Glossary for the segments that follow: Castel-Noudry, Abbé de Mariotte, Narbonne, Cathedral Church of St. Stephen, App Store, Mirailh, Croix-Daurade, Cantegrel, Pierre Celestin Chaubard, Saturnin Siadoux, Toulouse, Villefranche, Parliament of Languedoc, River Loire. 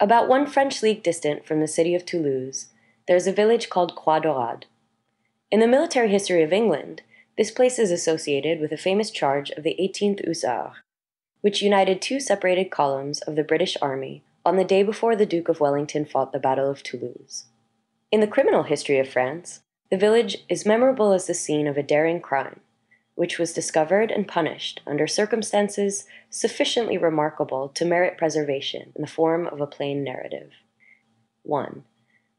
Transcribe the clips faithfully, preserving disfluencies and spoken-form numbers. About one French league distant from the city of Toulouse, there is a village called Croix-Daurade. In the military history of England, this place is associated with a famous charge of the eighteenth Hussars, which united two separated columns of the British army on the day before the Duke of Wellington fought the Battle of Toulouse. In the criminal history of France, the village is memorable as the scene of a daring crime, which was discovered and punished under circumstances sufficiently remarkable to merit preservation in the form of a plain narrative. one.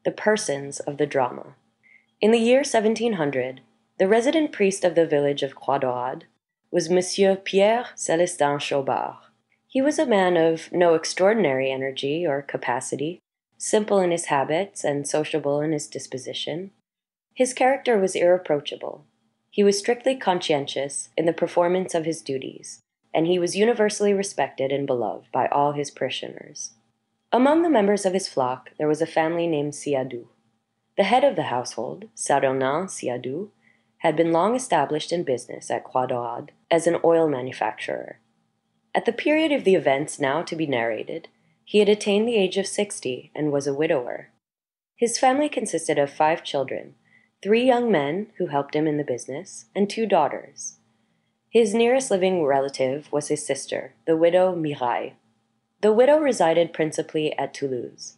The persons of the drama. In the year seventeen hundred, the resident priest of the village of Croix-Daurade was Monsieur Pierre Celestin Chaubard. He was a man of no extraordinary energy or capacity, simple in his habits and sociable in his disposition. His character was irreproachable. He was strictly conscientious in the performance of his duties, and he was universally respected and beloved by all his parishioners. Among the members of his flock there was a family named Siadoux. The head of the household, Saturnin Siadoux, had been long established in business at Croix-Daurade as an oil manufacturer. At the period of the events now to be narrated, he had attained the age of sixty and was a widower. His family consisted of five children, three young men who helped him in the business, and two daughters. His nearest living relative was his sister, the widow Mirailh. The widow resided principally at Toulouse.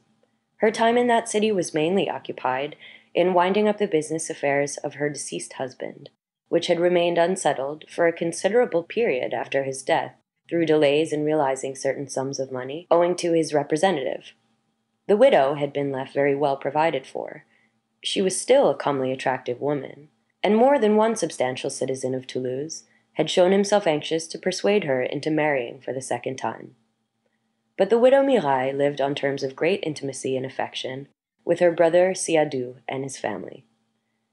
Her time in that city was mainly occupied in winding up the business affairs of her deceased husband, which had remained unsettled for a considerable period after his death, through delays in realizing certain sums of money owing to his representative. The widow had been left very well provided for. She was still a comely, attractive woman, and more than one substantial citizen of Toulouse had shown himself anxious to persuade her into marrying for the second time. But the widow Mirailh lived on terms of great intimacy and affection with her brother Siadoux and his family.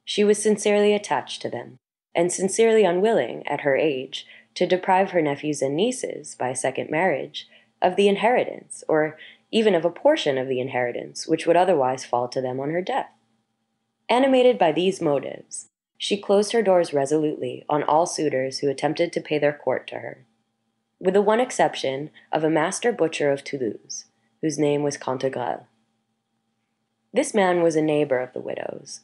She was sincerely attached to them, and sincerely unwilling, at her age, to deprive her nephews and nieces, by a second marriage, of the inheritance, or even of a portion of the inheritance which would otherwise fall to them on her death. Animated by these motives, she closed her doors resolutely on all suitors who attempted to pay their court to her, with the one exception of a master butcher of Toulouse, whose name was Cantegrel. This man was a neighbor of the widow's,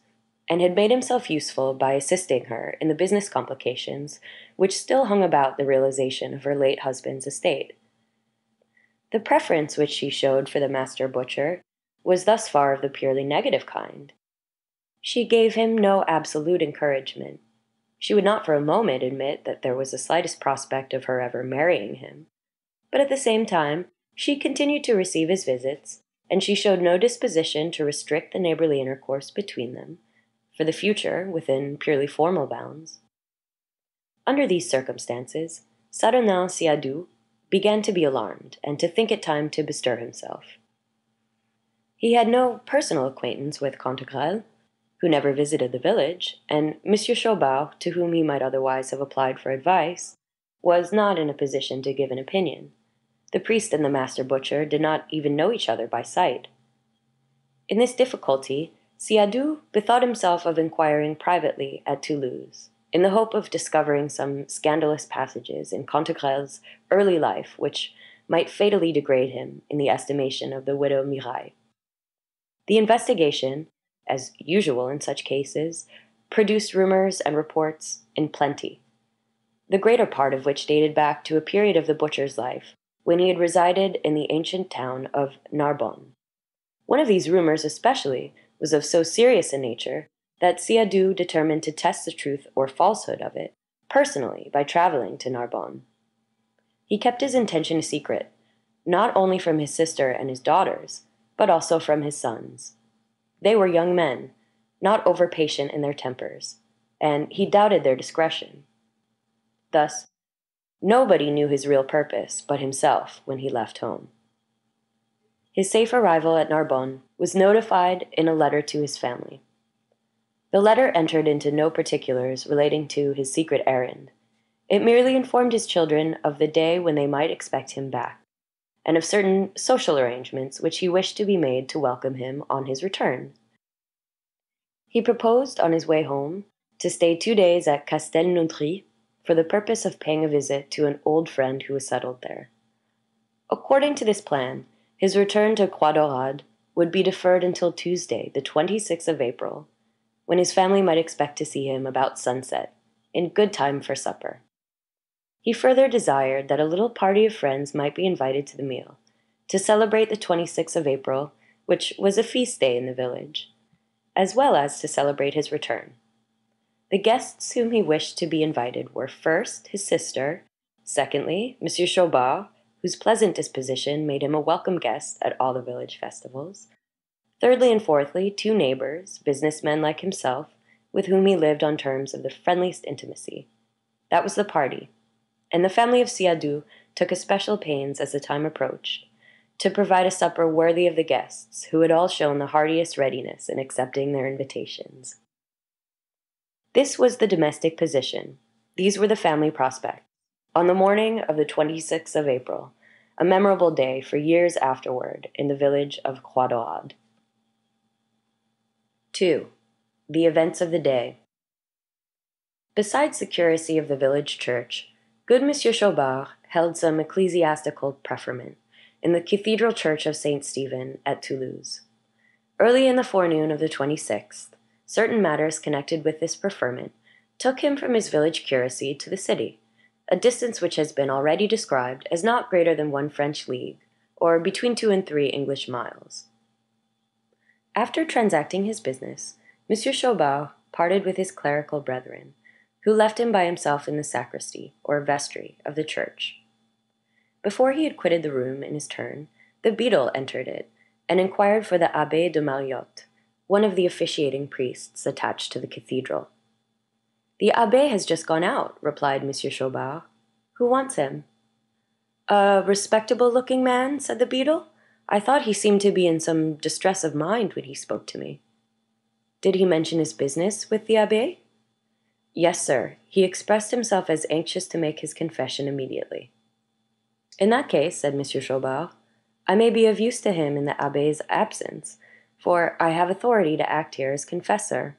and had made himself useful by assisting her in the business complications which still hung about the realization of her late husband's estate. The preference which she showed for the master butcher was thus far of the purely negative kind. She gave him no absolute encouragement. She would not for a moment admit that there was the slightest prospect of her ever marrying him, but at the same time she continued to receive his visits, and she showed no disposition to restrict the neighborly intercourse between them, for the future, within purely formal bounds. Under these circumstances, Saturnin Siadoux began to be alarmed, and to think it time to bestir himself. He had no personal acquaintance with Cantegrel, who never visited the village, and Monsieur Chaubard, to whom he might otherwise have applied for advice, was not in a position to give an opinion. The priest and the master butcher did not even know each other by sight. In this difficulty, Siadoux bethought himself of inquiring privately at Toulouse, in the hope of discovering some scandalous passages in Cantegrel's early life which might fatally degrade him in the estimation of the widow Mirailh. The investigation, as usual in such cases, produced rumors and reports in plenty, the greater part of which dated back to a period of the butcher's life when he had resided in the ancient town of Narbonne. One of these rumors especially was of so serious a nature that Siadoux determined to test the truth or falsehood of it personally by traveling to Narbonne. He kept his intention a secret, not only from his sister and his daughters, but also from his sons. They were young men, not over-patient in their tempers, and he doubted their discretion. Thus, nobody knew his real purpose but himself when he left home. His safe arrival at Narbonne was notified in a letter to his family. The letter entered into no particulars relating to his secret errand. It merely informed his children of the day when they might expect him back, and of certain social arrangements which he wished to be made to welcome him on his return. He proposed on his way home to stay two days at Castel-Noudry for the purpose of paying a visit to an old friend who was settled there. According to this plan, His return to Croix-Daurade would be deferred until Tuesday, the twenty-sixth of April, when his family might expect to see him about sunset, in good time for supper. He further desired that a little party of friends might be invited to the meal, to celebrate the twenty-sixth of April, which was a feast day in the village, as well as to celebrate his return. The guests whom he wished to be invited were, first, his sister, secondly, Monsieur Chaubard, whose pleasant disposition made him a welcome guest at all the village festivals, thirdly and fourthly, two neighbors, businessmen like himself, with whom he lived on terms of the friendliest intimacy. That was the party, and the family of Siadoux took especial pains, as the time approached, to provide a supper worthy of the guests, who had all shown the heartiest readiness in accepting their invitations. This was the domestic position. These were the family prospects. On the morning of the twenty-sixth of April, a memorable day for years afterward in the village of Croix-Daurade. two. The events of the day. Besides the curacy of the village church, good Monsieur Chaubard held some ecclesiastical preferment in the Cathedral Church of Saint Stephen at Toulouse. Early in the forenoon of the twenty-sixth, certain matters connected with this preferment took him from his village curacy to the city, a distance which has been already described as not greater than one French league, or between two and three English miles. After transacting his business, Monsieur Chaubard parted with his clerical brethren, who left him by himself in the sacristy, or vestry, of the church. Before he had quitted the room in his turn, the beadle entered it, and inquired for the Abbé de Mariotte, one of the officiating priests attached to the cathedral. "The Abbé has just gone out," replied Monsieur Chaubard. "Who wants him?" "A respectable-looking man," said the beadle. "I thought he seemed to be in some distress of mind when he spoke to me." "Did he mention his business with the Abbé?" "Yes, sir. He expressed himself as anxious to make his confession immediately." "In that case," said Monsieur Chaubard, "I may be of use to him in the Abbé's absence, for I have authority to act here as confessor.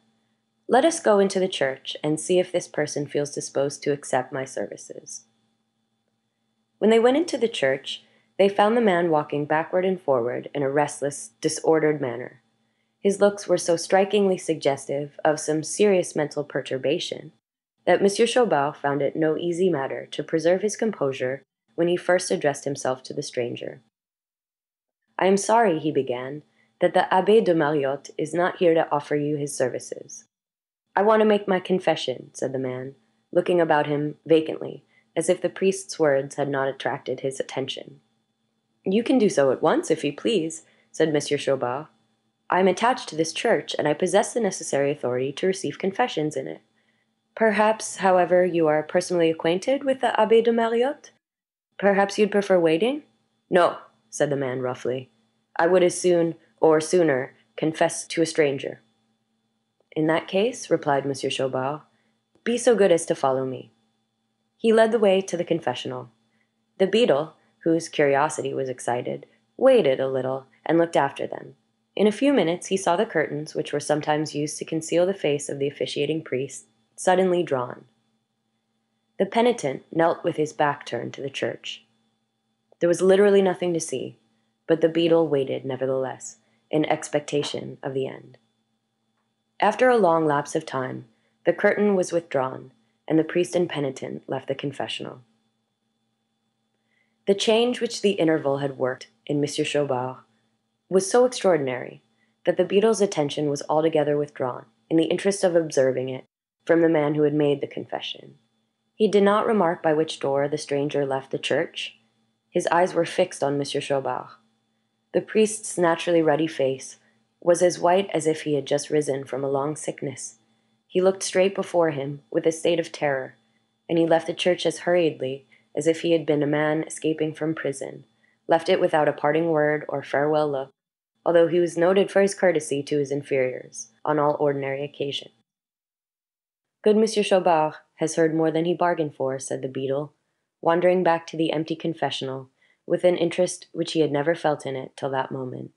Let us go into the church and see if this person feels disposed to accept my services." When they went into the church, they found the man walking backward and forward in a restless, disordered manner. His looks were so strikingly suggestive of some serious mental perturbation that Monsieur Chaubard found it no easy matter to preserve his composure when he first addressed himself to the stranger. "I am sorry," he began, "that the Abbé de Mariotte is not here to offer you his services." "I want to make my confession," said the man, looking about him vacantly, as if the priest's words had not attracted his attention. "You can do so at once, if you please," said Monsieur Chaubard. "I am attached to this church, and I possess the necessary authority to receive confessions in it. Perhaps, however, you are personally acquainted with the Abbé de Mariotte? Perhaps you'd prefer waiting?" "No," said the man roughly. "I would as soon, or sooner, confess to a stranger." "In that case," replied Monsieur Chaubard, "be so good as to follow me." He led the way to the confessional. The beadle, whose curiosity was excited, waited a little and looked after them. In a few minutes he saw the curtains, which were sometimes used to conceal the face of the officiating priest, suddenly drawn. The penitent knelt with his back turned to the church. There was literally nothing to see, but the beadle waited nevertheless, in expectation of the end. After a long lapse of time, the curtain was withdrawn, and the priest and penitent left the confessional. The change which the interval had worked in Monsieur Chaubard was so extraordinary that the beadle's attention was altogether withdrawn, in the interest of observing it, from the man who had made the confession. He did not remark by which door the stranger left the church. His eyes were fixed on Monsieur Chaubard. The priest's naturally ruddy face was as white as if he had just risen from a long sickness. He looked straight before him with a state of terror, and he left the church as hurriedly as if he had been a man escaping from prison, left it without a parting word or farewell look, although he was noted for his courtesy to his inferiors on all ordinary occasions. "Good Monsieur Chaubard has heard more than he bargained for," said the beadle, wandering back to the empty confessional with an interest which he had never felt in it till that moment.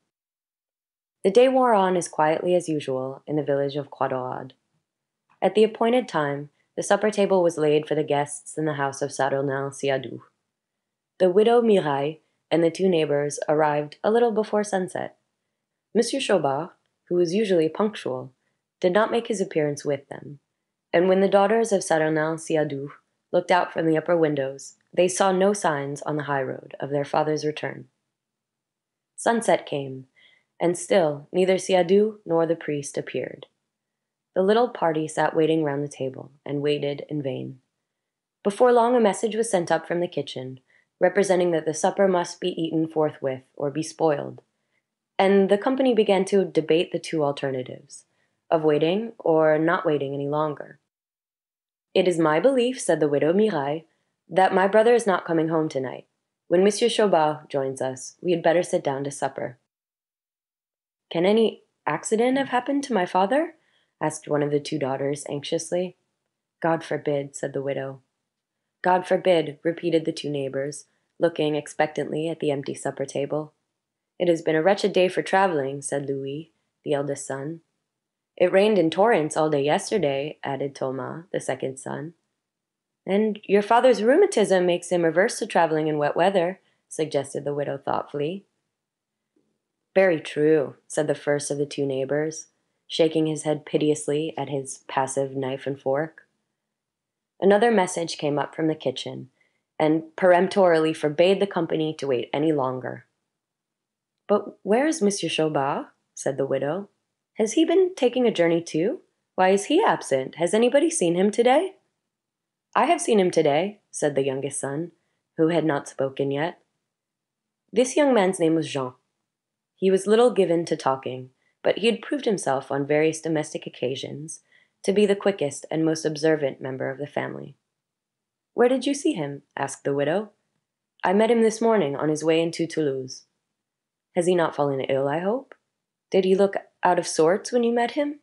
The day wore on as quietly as usual in the village of Croix-Daurade. At the appointed time, the supper table was laid for the guests in the house of Saturnin Siadoux. The widow Mirailh and the two neighbors arrived a little before sunset. Monsieur Chaubard, who was usually punctual, did not make his appearance with them, and when the daughters of Saturnin Siadoux looked out from the upper windows, they saw no signs on the high road of their father's return. Sunset came, and still neither Siadoux nor the priest appeared. The little party sat waiting round the table, and waited in vain. Before long a message was sent up from the kitchen, representing that the supper must be eaten forthwith or be spoiled, and the company began to debate the two alternatives, of waiting or not waiting any longer. "It is my belief," said the widow Mirailh, "that my brother is not coming home tonight. When Monsieur Chaubard joins us, we had better sit down to supper." "Can any accident have happened to my father?" asked one of the two daughters anxiously. "God forbid," said the widow. "God forbid," repeated the two neighbors, looking expectantly at the empty supper table. "It has been a wretched day for traveling," said Louis, the eldest son. "It rained in torrents all day yesterday," added Thomas, the second son. "And your father's rheumatism makes him averse to traveling in wet weather," suggested the widow thoughtfully. "Very true," said the first of the two neighbors, shaking his head piteously at his passive knife and fork. Another message came up from the kitchen, and peremptorily forbade the company to wait any longer. "But where is Monsieur Chaubard?" said the widow. "Has he been taking a journey too? Why is he absent? Has anybody seen him today?" "I have seen him today," said the youngest son, who had not spoken yet. This young man's name was Jean. He was little given to talking, but he had proved himself on various domestic occasions to be the quickest and most observant member of the family. "Where did you see him?" asked the widow. "I met him this morning on his way into Toulouse." "Has he not fallen ill, I hope? Did he look out of sorts when you met him?"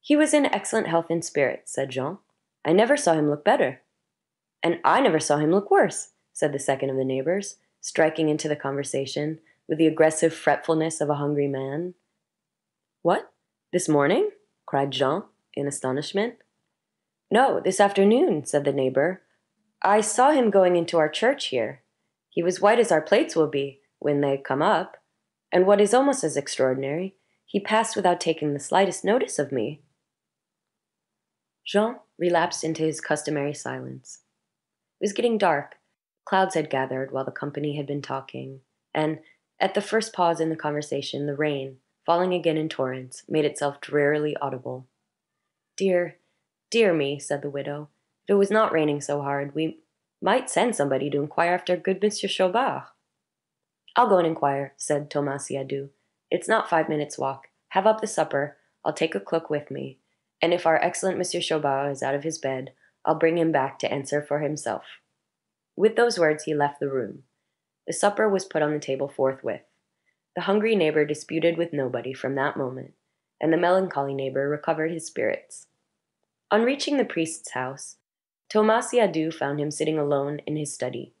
"He was in excellent health and spirits," said Jean. "I never saw him look better." "And I never saw him look worse," said the second of the neighbors, striking into the conversation with the aggressive fretfulness of a hungry man. "What? This morning?" cried Jean, in astonishment. "No, this afternoon," said the neighbor. "I saw him going into our church here. He was white as our plates will be when they come up, and what is almost as extraordinary, he passed without taking the slightest notice of me." Jean relapsed into his customary silence. It was getting dark. Clouds had gathered while the company had been talking, and at the first pause in the conversation, the rain, falling again in torrents, made itself drearily audible. "Dear, dear me," said the widow. "If it was not raining so hard, we might send somebody to inquire after good Monsieur Chaubard." "I'll go and inquire," said Thomas Siadoux. "It's not five minutes' walk. Have up the supper. I'll take a cloak with me, and if our excellent Monsieur Chaubard is out of his bed, I'll bring him back to answer for himself." With those words he left the room. The supper was put on the table forthwith. The hungry neighbor disputed with nobody from that moment, and the melancholy neighbor recovered his spirits. On reaching the priest's house, Thomas Siadoux found him sitting alone in his study.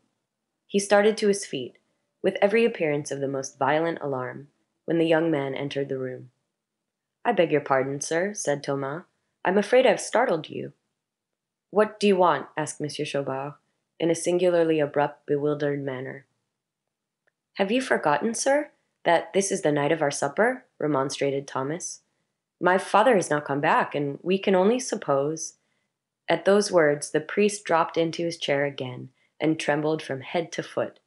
He started to his feet, with every appearance of the most violent alarm, when the young man entered the room. "I beg your pardon, sir," said Thomas. "I'm afraid I've startled you." "What do you want?" asked Monsieur Chaubard, in a singularly abrupt, bewildered manner. "Have you forgotten, sir, that this is the night of our supper?" remonstrated Thomas. "My father has not come back, and we can only suppose—" At those words, the priest dropped into his chair again, and trembled from head to foot,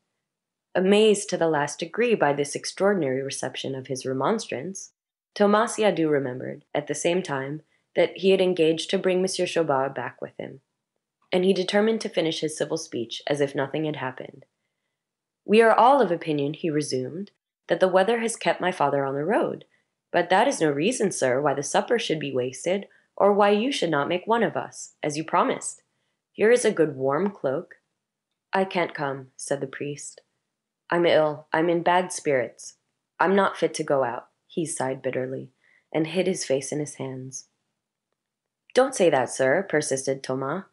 amazed to the last degree by this extraordinary reception of his remonstrance. Thomas Siadoux remembered, at the same time, that he had engaged to bring Monsieur Chaubard back with him, and he determined to finish his civil speech as if nothing had happened. "We are all of opinion," he resumed, "that the weather has kept my father on the road. But that is no reason, sir, why the supper should be wasted, or why you should not make one of us, as you promised. Here is a good warm cloak—" "I can't come," said the priest. "I'm ill. I'm in bad spirits. I'm not fit to go out," he sighed bitterly, and hid his face in his hands. "Don't say that, sir," persisted Thomas.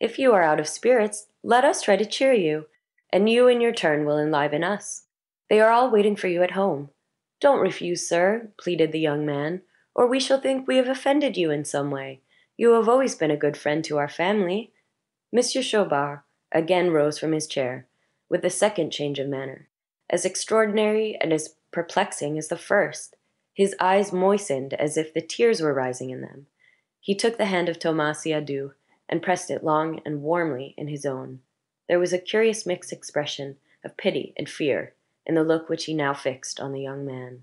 "If you are out of spirits, let us try to cheer you, and you in your turn will enliven us. They are all waiting for you at home. Don't refuse, sir," pleaded the young man, "or we shall think we have offended you in some way. You have always been a good friend to our family." Monsieur Chaubard again rose from his chair, with the second change of manner, as extraordinary and as perplexing as the first. His eyes moistened as if the tears were rising in them. He took the hand of Thomas Siadoux and pressed it long and warmly in his own. There was a curious mixed expression of pity and fear in the look which he now fixed on the young man.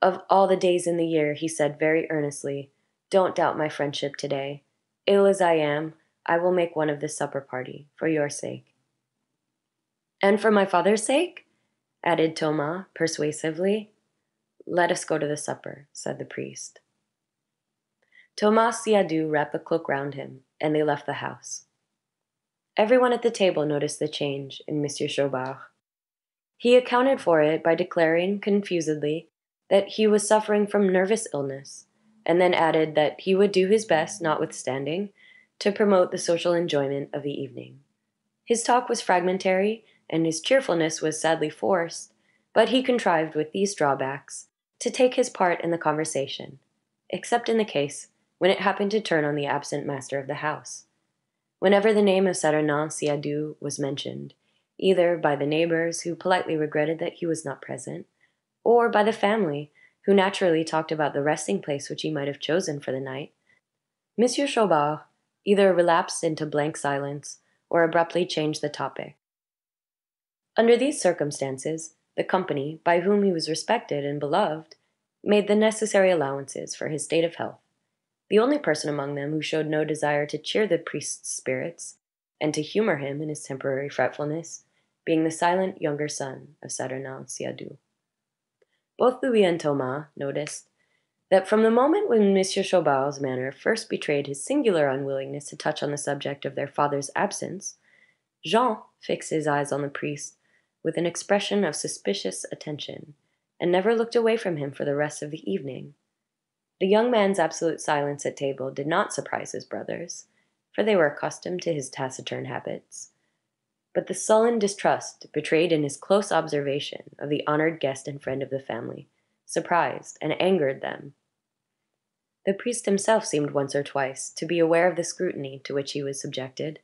Of all the days in the year, he said very earnestly, "Don't doubt my friendship today. Ill as I am, I will make one of this supper party, for your sake." "And for my father's sake?" added Thomas persuasively. "Let us go to the supper," said the priest. Thomas Siadoux wrapped a cloak round him, and they left the house. Everyone at the table noticed the change in Monsieur Chaubard. He accounted for it by declaring confusedly that he was suffering from nervous illness, and then added that he would do his best, notwithstanding, to promote the social enjoyment of the evening. His talk was fragmentary, and his cheerfulness was sadly forced, but he contrived with these drawbacks to take his part in the conversation, except in the case when it happened to turn on the absent master of the house. Whenever the name of Saturnin Siadoux was mentioned, either by the neighbors, who politely regretted that he was not present, or by the family, who naturally talked about the resting place which he might have chosen for the night, Monsieur Chaubard either relapsed into blank silence or abruptly changed the topic. Under these circumstances, the company, by whom he was respected and beloved, made the necessary allowances for his state of health. The only person among them who showed no desire to cheer the priest's spirits and to humor him in his temporary fretfulness being the silent younger son of Saturnin Siadoux. Both Louis and Thomas noticed that from the moment when Monsieur Chaubard's manner first betrayed his singular unwillingness to touch on the subject of their father's absence, Jean fixed his eyes on the priest with an expression of suspicious attention, and never looked away from him for the rest of the evening. The young man's absolute silence at table did not surprise his brothers, for they were accustomed to his taciturn habits, but the sullen distrust betrayed in his close observation of the honored guest and friend of the family surprised and angered them. The priest himself seemed once or twice to be aware of the scrutiny to which he was subjected,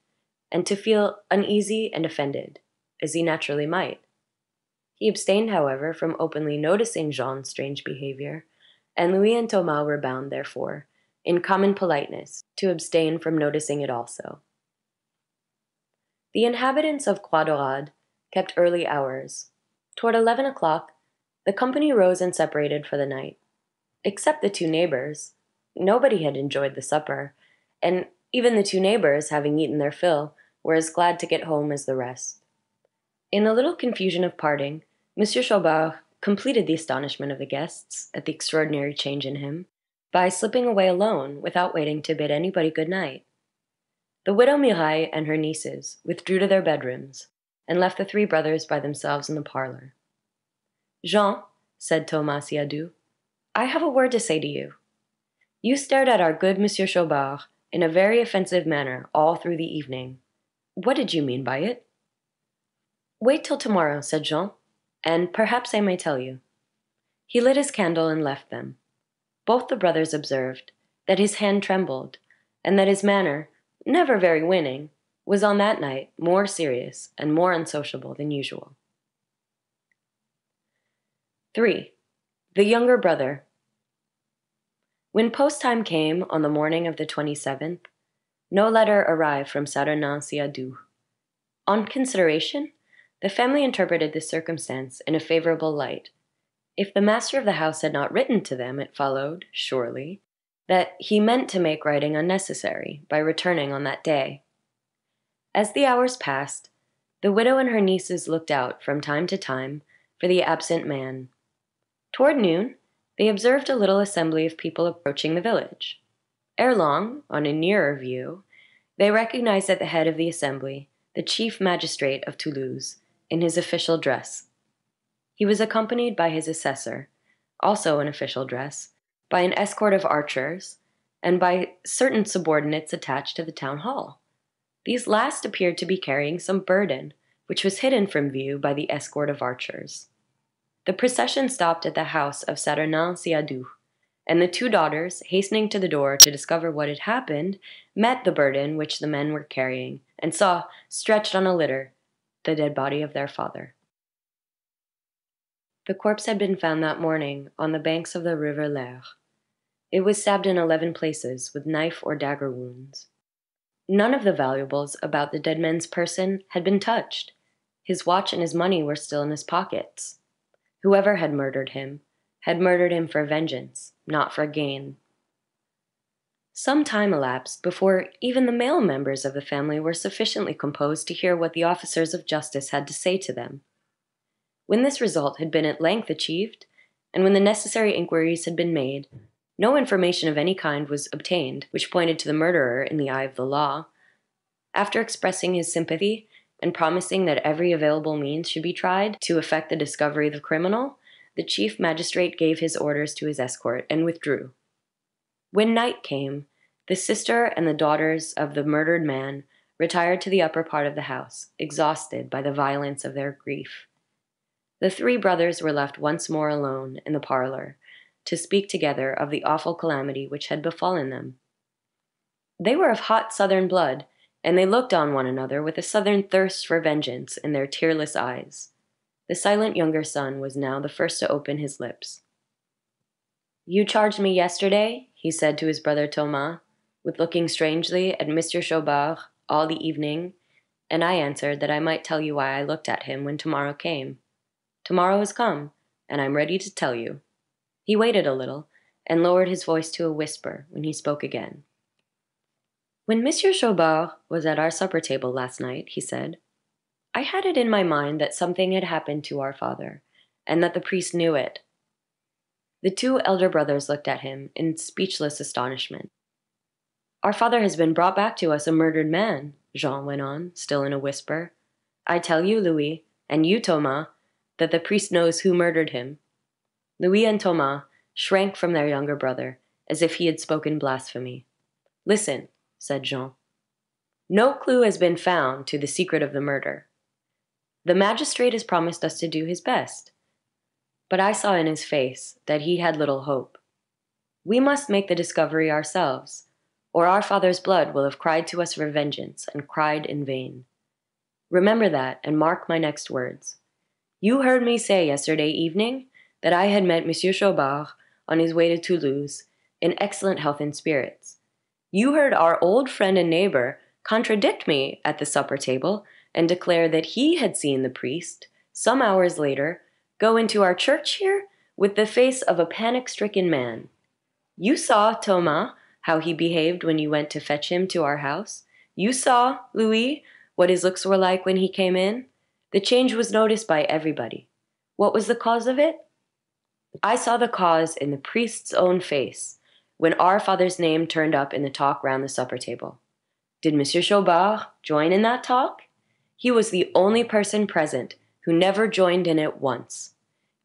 and to feel uneasy and offended, as he naturally might. He abstained, however, from openly noticing Jean's strange behavior, and Louis and Thomas were bound, therefore, in common politeness, to abstain from noticing it also. The inhabitants of Croix-Daurade kept early hours. Toward eleven o'clock, the company rose and separated for the night. Except the two neighbors, nobody had enjoyed the supper, and even the two neighbors, having eaten their fill, were as glad to get home as the rest. In the little confusion of parting, Monsieur Chaubard completed the astonishment of the guests at the extraordinary change in him by slipping away alone without waiting to bid anybody good night. The widow Mirailh and her nieces withdrew to their bedrooms and left the three brothers by themselves in the parlor. "Jean," said Thomas Siadoux, "I have a word to say to you. You stared at our good Monsieur Chaubard in a very offensive manner all through the evening. What did you mean by it?" "Wait till tomorrow," said Jean, "and perhaps I may tell you." He lit his candle and left them. Both the brothers observed that his hand trembled, and that his manner, never very winning, was on that night more serious and more unsociable than usual. Three. The younger brother. When post-time came on the morning of the twenty-seventh, no letter arrived from Saturnin Siadoux. On consideration, the family interpreted this circumstance in a favorable light. If the master of the house had not written to them, it followed, surely, that he meant to make writing unnecessary by returning on that day. As the hours passed, the widow and her nieces looked out from time to time for the absent man. Toward noon, they observed a little assembly of people approaching the village. Ere long, on a nearer view, they recognized at the head of the assembly the chief magistrate of Toulouse, in his official dress. He was accompanied by his assessor, also in official dress, by an escort of archers, and by certain subordinates attached to the town hall. These last appeared to be carrying some burden, which was hidden from view by the escort of archers. The procession stopped at the house of Saturnin Siadoux, and the two daughters, hastening to the door to discover what had happened, met the burden which the men were carrying, and saw, stretched on a litter, the dead body of their father. The corpse had been found that morning on the banks of the River Loire. It was stabbed in eleven places with knife or dagger wounds. None of the valuables about the dead man's person had been touched. His watch and his money were still in his pockets. Whoever had murdered him had murdered him for vengeance, not for gain. Some time elapsed before even the male members of the family were sufficiently composed to hear what the officers of justice had to say to them. When this result had been at length achieved, and when the necessary inquiries had been made, no information of any kind was obtained which pointed to the murderer in the eye of the law. After expressing his sympathy and promising that every available means should be tried to effect the discovery of the criminal, the chief magistrate gave his orders to his escort and withdrew. When night came, the sister and the daughters of the murdered man retired to the upper part of the house, exhausted by the violence of their grief. The three brothers were left once more alone in the parlor to speak together of the awful calamity which had befallen them. They were of hot southern blood, and they looked on one another with a southern thirst for vengeance in their tearless eyes. The silent younger son was now the first to open his lips. "You charged me yesterday," he said to his brother Thomas, "with looking strangely at Monsieur Chaubard all the evening, and I answered that I might tell you why I looked at him when tomorrow came. Tomorrow has come, and I'm ready to tell you." He waited a little, and lowered his voice to a whisper when he spoke again. "When Monsieur Chaubard was at our supper table last night," he said, "I had it in my mind that something had happened to our father, and that the priest knew it." The two elder brothers looked at him in speechless astonishment. "Our father has been brought back to us a murdered man," Jean went on, still in a whisper. "I tell you, Louis, and you, Thomas, that the priest knows who murdered him." Louis and Thomas shrank from their younger brother, as if he had spoken blasphemy. "Listen," said Jean. "No clue has been found to the secret of the murder. The magistrate has promised us to do his best, but I saw in his face that he had little hope. We must make the discovery ourselves, or our father's blood will have cried to us for vengeance, and cried in vain. Remember that, and mark my next words. You heard me say yesterday evening that I had met Monsieur Chaubard on his way to Toulouse in excellent health and spirits. You heard our old friend and neighbor contradict me at the supper table and declare that he had seen the priest, some hours later, go into our church here with the face of a panic-stricken man. You saw, Thomas, how he behaved when you went to fetch him to our house. You saw, Louis, what his looks were like when he came in. The change was noticed by everybody. What was the cause of it? I saw the cause in the priest's own face when our father's name turned up in the talk round the supper table. Did Monsieur Chaubard join in that talk? He was the only person present who never joined in it once.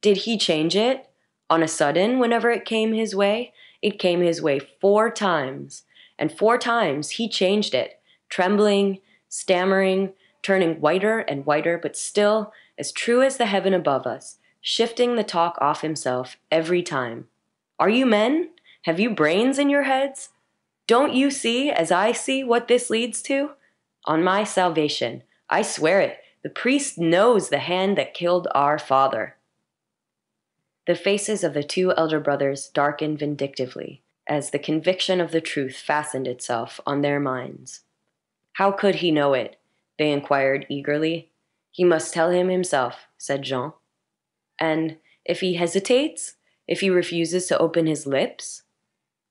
Did he change it? On a sudden, whenever it came his way, it came his way four times, and four times he changed it, trembling, stammering, turning whiter and whiter, but still as true as the heaven above us, shifting the talk off himself every time. Are you men? Have you brains in your heads? Don't you see, as I see, what this leads to? On my salvation, I swear it, the priest knows the hand that killed our father." The faces of the two elder brothers darkened vindictively as the conviction of the truth fastened itself on their minds. "How could he know it?" they inquired eagerly. "He must tell him himself," said Jean. "And if he hesitates, if he refuses to open his lips,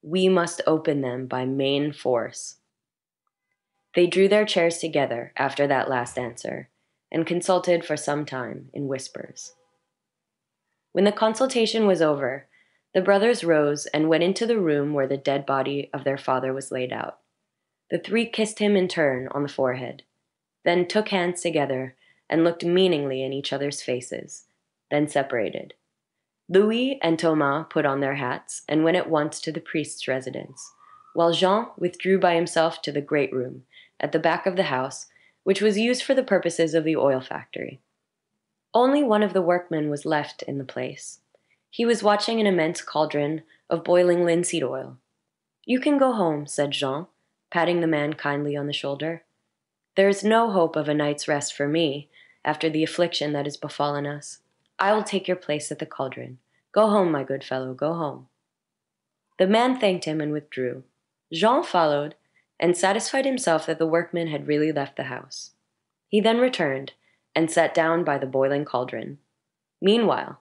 we must open them by main force." They drew their chairs together after that last answer, and consulted for some time in whispers. When the consultation was over, the brothers rose and went into the room where the dead body of their father was laid out. The three kissed him in turn on the forehead, then took hands together and looked meaningly in each other's faces, then separated. Louis and Thomas put on their hats and went at once to the priest's residence, while Jean withdrew by himself to the great room, at the back of the house, which was used for the purposes of the oil factory. Only one of the workmen was left in the place. He was watching an immense cauldron of boiling linseed oil. "You can go home," said Jean, patting the man kindly on the shoulder. "There is no hope of a night's rest for me, after the affliction that has befallen us. I will take your place at the cauldron. Go home, my good fellow, go home." The man thanked him and withdrew. Jean followed, and satisfied himself that the workman had really left the house. He then returned, and sat down by the boiling cauldron. Meanwhile,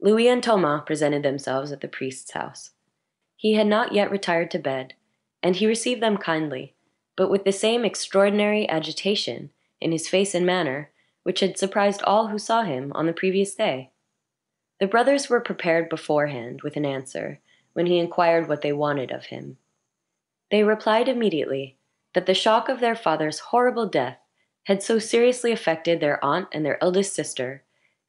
Louis and Thomas presented themselves at the priest's house. He had not yet retired to bed, and he received them kindly, but with the same extraordinary agitation in his face and manner which had surprised all who saw him on the previous day. The brothers were prepared beforehand with an answer when he inquired what they wanted of him. They replied immediately that the shock of their father's horrible death had so seriously affected their aunt and their eldest sister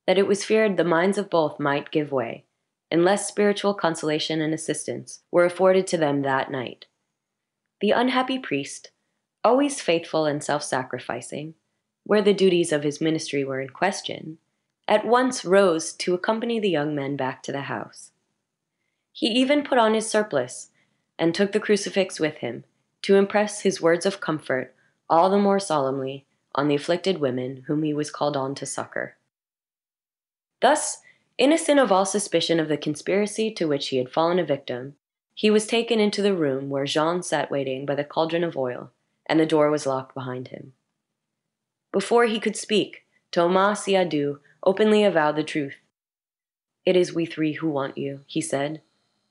that it was feared the minds of both might give way, unless spiritual consolation and assistance were afforded to them that night. The unhappy priest, always faithful and self-sacrificing, where the duties of his ministry were in question, at once rose to accompany the young men back to the house. He even put on his surplice and took the crucifix with him to impress his words of comfort all the more solemnly on the afflicted women whom he was called on to succor. Thus, innocent of all suspicion of the conspiracy to which he had fallen a victim, he was taken into the room where Jean sat waiting by the cauldron of oil, and the door was locked behind him. Before he could speak, Thomas Siadoux openly avowed the truth. "It is we three who want you," he said,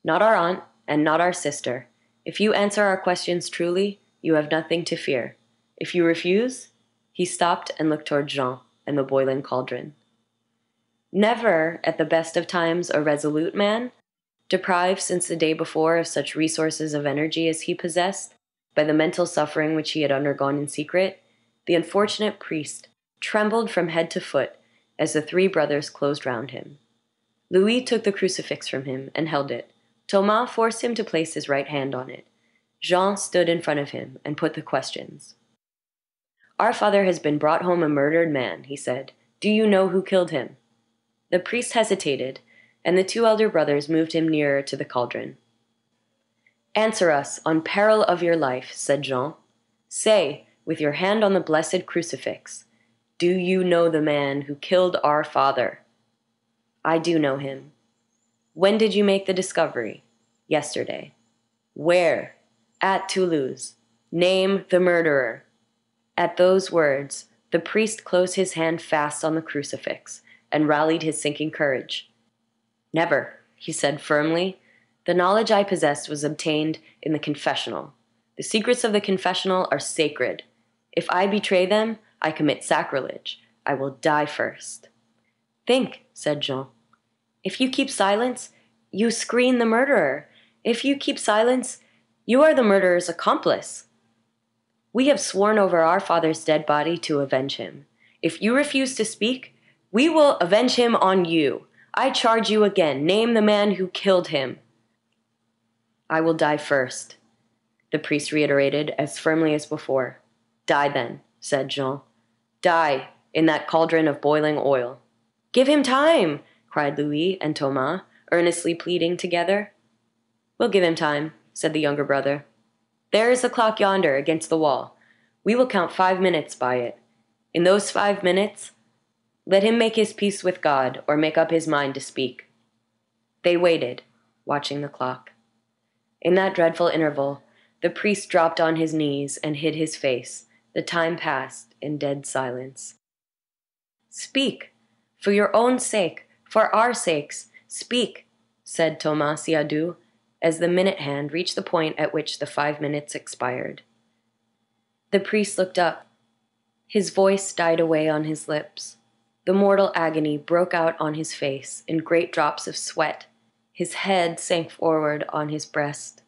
"not our aunt and not our sister. If you answer our questions truly, you have nothing to fear. If you refuse..." He stopped and looked toward Jean and the boiling cauldron. Never, at the best of times, a resolute man, deprived since the day before of such resources of energy as he possessed, by the mental suffering which he had undergone in secret, the unfortunate priest trembled from head to foot as the three brothers closed round him. Louis took the crucifix from him and held it. Thomas forced him to place his right hand on it. Jean stood in front of him and put the questions. "Our father has been brought home a murdered man," he said. "Do you know who killed him?" The priest hesitated, and the two elder brothers moved him nearer to the cauldron. "Answer us, on peril of your life," said Jean. "Say, with your hand on the blessed crucifix, do you know the man who killed our father?" "I do know him." "When did you make the discovery?" "Yesterday." "Where?" "At Toulouse." "Name the murderer." At those words, the priest closed his hand fast on the crucifix, and rallied his sinking courage. "Never," he said firmly. "The knowledge I possessed was obtained in the confessional. The secrets of the confessional are sacred. If I betray them, I commit sacrilege. I will die first." "Think," said Jean. "If you keep silence, you screen the murderer. If you keep silence, you are the murderer's accomplice. We have sworn over our father's dead body to avenge him. If you refuse to speak, we will avenge him on you. I charge you again. Name the man who killed him." "I will die first," the priest reiterated as firmly as before. "Die then," said Jean. "Die in that cauldron of boiling oil." "Give him time," cried Louis and Thomas, earnestly pleading together. "We'll give him time," said the younger brother. "There is the clock yonder against the wall. We will count five minutes by it. In those five minutes... let him make his peace with God, or make up his mind to speak." They waited, watching the clock. In that dreadful interval, the priest dropped on his knees and hid his face. The time passed in dead silence. "Speak, for your own sake, for our sakes, speak," said Thomas Siadoux, as the minute hand reached the point at which the five minutes expired. The priest looked up. His voice died away on his lips. The mortal agony broke out on his face in great drops of sweat. His head sank forward on his breast.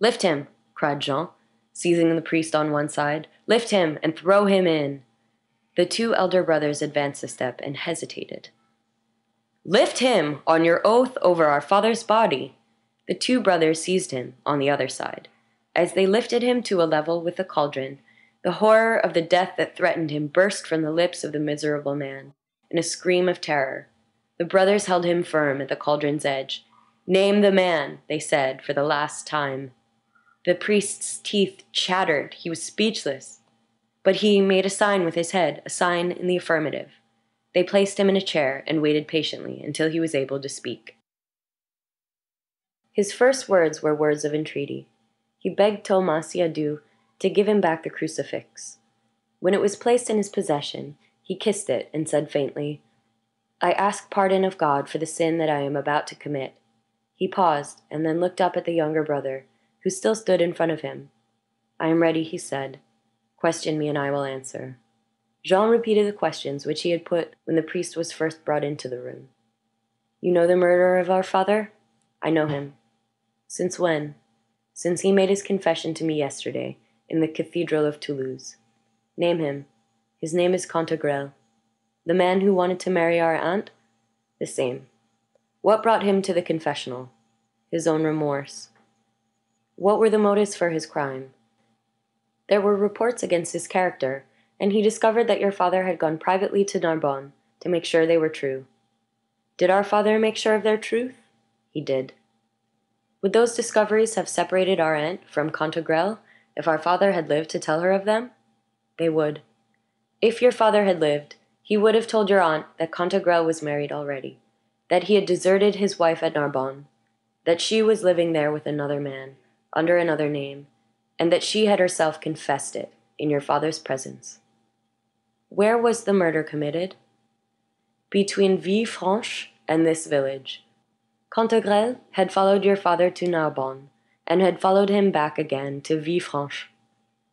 "Lift him," cried Jean, seizing the priest on one side. "Lift him and throw him in." The two elder brothers advanced a step and hesitated. "Lift him on your oath over our father's body." The two brothers seized him on the other side. As they lifted him to a level with the cauldron, the horror of the death that threatened him burst from the lips of the miserable man in a scream of terror. The brothers held him firm at the cauldron's edge. "Name the man," they said for the last time. The priest's teeth chattered. He was speechless. But he made a sign with his head, a sign in the affirmative. They placed him in a chair and waited patiently until he was able to speak. His first words were words of entreaty. He begged Thomas Siadoux to give him back the crucifix. When it was placed in his possession, he kissed it and said faintly, "I ask pardon of God for the sin that I am about to commit." He paused and then looked up at the younger brother, who still stood in front of him. "I am ready," he said. "Question me and I will answer." Jean repeated the questions which he had put when the priest was first brought into the room. "You know the murderer of our father?" "I know him." "Since when?" "Since he made his confession to me yesterday, in the Cathedral of Toulouse." "Name him." "His name is Cantegrel." "The man who wanted to marry our aunt?" "The same." "What brought him to the confessional?" "His own remorse." "What were the motives for his crime?" "There were reports against his character, and he discovered that your father had gone privately to Narbonne to make sure they were true." "Did our father make sure of their truth?" "He did." "Would those discoveries have separated our aunt from Cantegrel if our father had lived to tell her of them?" "They would." "If your father had lived, he would have told your aunt that Cantegrel was married already, that he had deserted his wife at Narbonne, that she was living there with another man, under another name, and that she had herself confessed it in your father's presence." "Where was the murder committed?" "Between Villefranche and this village. Cantegrel had followed your father to Narbonne, and had followed him back again to Villefranche.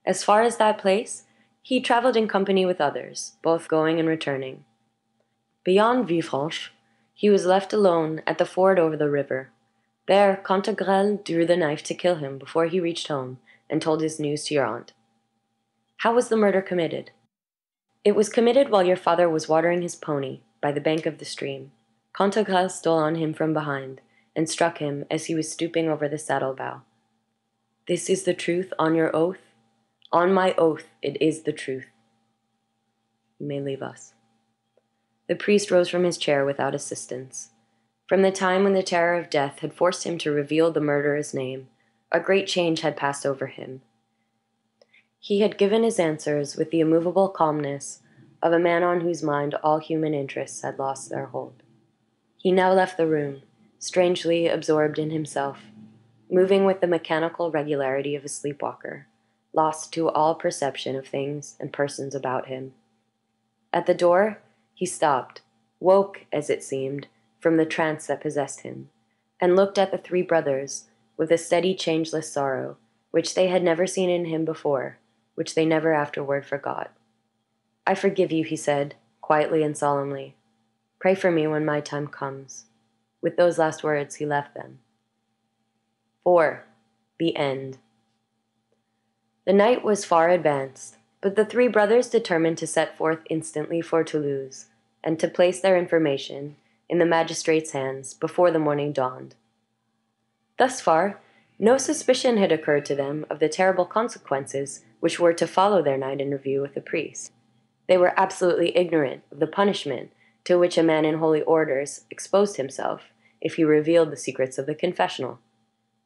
As far as that place, he traveled in company with others, both going and returning. Beyond Villefranche, he was left alone at the ford over the river. There, Cantegrel drew the knife to kill him before he reached home, and told his news to your aunt." "How was the murder committed?" "It was committed while your father was watering his pony by the bank of the stream. Cantegrel stole on him from behind and struck him as he was stooping over the saddle bow." "This is the truth on your oath?" "On my oath, it is the truth." "You may leave us." The priest rose from his chair without assistance. From the time when the terror of death had forced him to reveal the murderer's name, a great change had passed over him. He had given his answers with the immovable calmness of a man on whose mind all human interests had lost their hold. He now left the room, strangely absorbed in himself, moving with the mechanical regularity of a sleepwalker, lost to all perception of things and persons about him. At the door, he stopped, woke, as it seemed, from the trance that possessed him, and looked at the three brothers with a steady, changeless sorrow, which they had never seen in him before, which they never afterward forgot. "I forgive you," he said, quietly and solemnly. "Pray for me when my time comes." With those last words, he left them. Four. The end. The night was far advanced, but the three brothers determined to set forth instantly for Toulouse, and to place their information in the magistrate's hands before the morning dawned. Thus far, no suspicion had occurred to them of the terrible consequences which were to follow their night interview with the priest. They were absolutely ignorant of the punishment to which a man in holy orders exposed himself if he revealed the secrets of the confessional.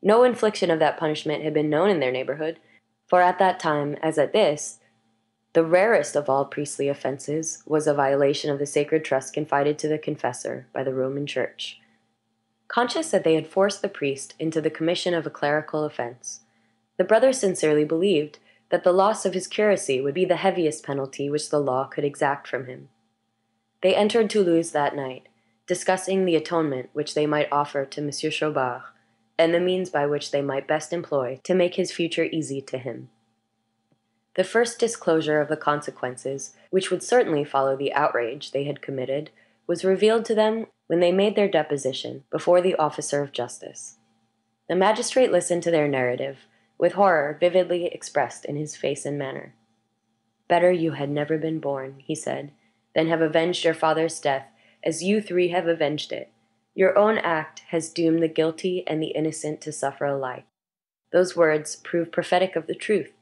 No infliction of that punishment had been known in their neighborhood, for at that time, as at this, the rarest of all priestly offenses was a violation of the sacred trust confided to the confessor by the Roman Church. Conscious that they had forced the priest into the commission of a clerical offense, the brothers sincerely believed that the loss of his curacy would be the heaviest penalty which the law could exact from him. They entered Toulouse that night, discussing the atonement which they might offer to Monsieur Chaubard, and the means by which they might best employ to make his future easy to him. The first disclosure of the consequences, which would certainly follow the outrage they had committed, was revealed to them when they made their deposition before the officer of justice. The magistrate listened to their narrative, with horror vividly expressed in his face and manner. "Better you had never been born," he said, "than have avenged your father's death as you three have avenged it. Your own act has doomed the guilty and the innocent to suffer alike." Those words proved prophetic of the truth.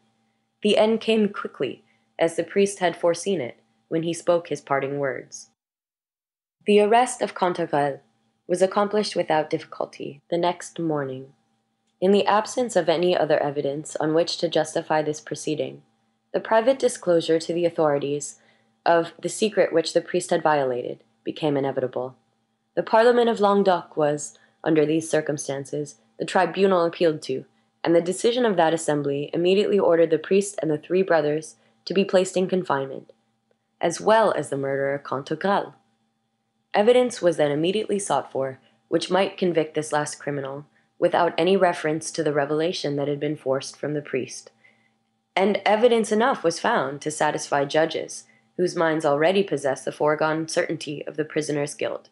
The end came quickly, as the priest had foreseen it when he spoke his parting words. The arrest of Cantegrel was accomplished without difficulty the next morning. In the absence of any other evidence on which to justify this proceeding, The private disclosure to the authorities of the secret which the priest had violated became inevitable. The Parliament of Languedoc was, under these circumstances, the tribunal appealed to, and the decision of that assembly immediately ordered the priest and the three brothers to be placed in confinement, as well as the murderer Cantegrel. Evidence was then immediately sought for which might convict this last criminal without any reference to the revelation that had been forced from the priest. And evidence enough was found to satisfy judges, whose minds already possessed the foregone certainty of the prisoner's guilt.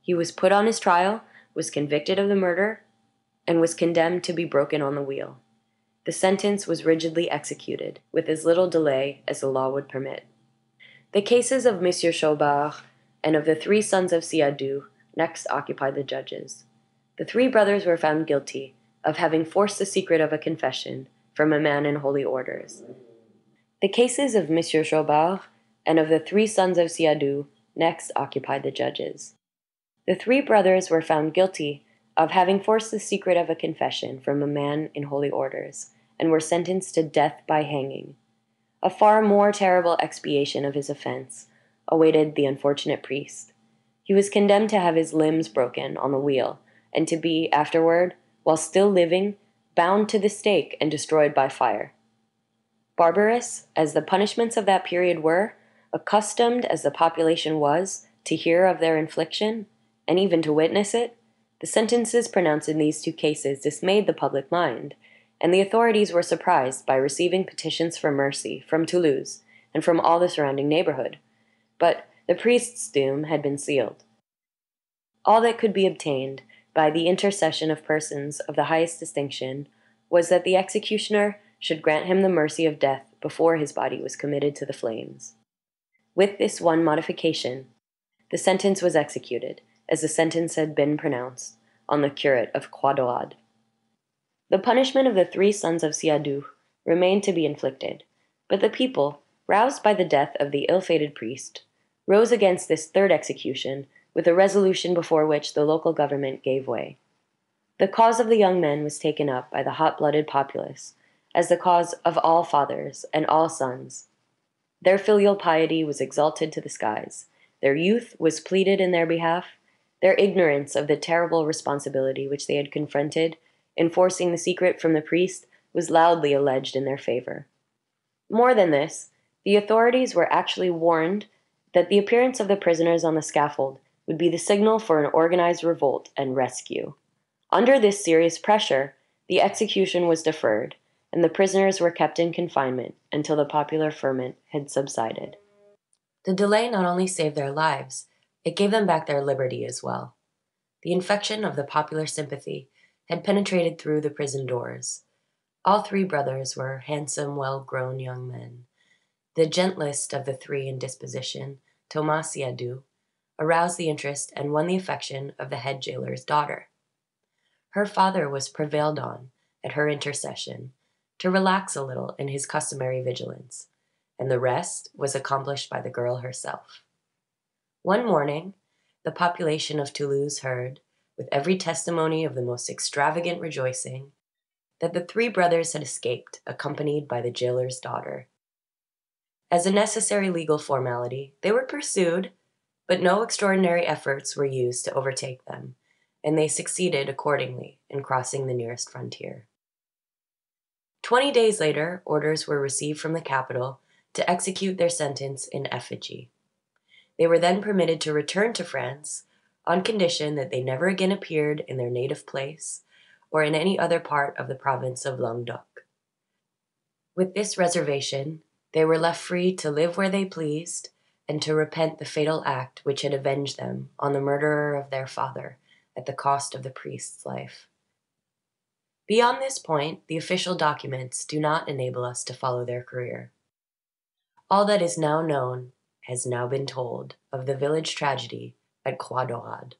He was put on his trial, was convicted of the murder, and was condemned to be broken on the wheel. The sentence was rigidly executed, with as little delay as the law would permit. The cases of Monsieur Chaubard and of the three sons of Siadoux next occupied the judges. The three brothers were found guilty of having forced the secret of a confession from a man in holy orders. The cases of Monsieur Chaubard and of the three sons of Siadoux next occupied the judges. The three brothers were found guilty of having forced the secret of a confession from a man in holy orders, and were sentenced to death by hanging. A far more terrible expiation of his offense awaited the unfortunate priest. He was condemned to have his limbs broken on the wheel, and to be afterward, while still living, bound to the stake and destroyed by fire. Barbarous as the punishments of that period were, accustomed as the population was to hear of their infliction, and even to witness it, the sentences pronounced in these two cases dismayed the public mind, and the authorities were surprised by receiving petitions for mercy from Toulouse and from all the surrounding neighborhood. But the priest's doom had been sealed. All that could be obtained by the intercession of persons of the highest distinction was that the executioner should grant him the mercy of death before his body was committed to the flames. With this one modification, the sentence was executed, as the sentence had been pronounced, on the curate of Croix-Daurade. The punishment of the three sons of Siadoux remained to be inflicted, but the people, roused by the death of the ill-fated priest, rose against this third execution with a resolution before which the local government gave way. The cause of the young men was taken up by the hot-blooded populace as the cause of all fathers and all sons. Their filial piety was exalted to the skies, their youth was pleaded in their behalf, their ignorance of the terrible responsibility which they had confronted in forcing the secret from the priest was loudly alleged in their favor. More than this, the authorities were actually warned that the appearance of the prisoners on the scaffold would be the signal for an organized revolt and rescue. Under this serious pressure, the execution was deferred, and the prisoners were kept in confinement until the popular ferment had subsided. The delay not only saved their lives, it gave them back their liberty as well. The infection of the popular sympathy had penetrated through the prison doors. All three brothers were handsome, well-grown young men. The gentlest of the three in disposition, Thomas Siadoux, aroused the interest and won the affection of the head jailer's daughter. Her father was prevailed on, at her intercession, to relax a little in his customary vigilance, and the rest was accomplished by the girl herself. One morning, the population of Toulouse heard, with every testimony of the most extravagant rejoicing, that the three brothers had escaped, accompanied by the jailer's daughter. As a necessary legal formality, they were pursued, but no extraordinary efforts were used to overtake them, and they succeeded accordingly in crossing the nearest frontier. Twenty days later, orders were received from the capital to execute their sentence in effigy. They were then permitted to return to France on condition that they never again appeared in their native place or in any other part of the province of Languedoc. With this reservation, they were left free to live where they pleased and to repent the fatal act which had avenged them on the murderer of their father at the cost of the priest's life. Beyond this point, the official documents do not enable us to follow their career. All that is now known has now been told of the village tragedy at Croix-Daurade.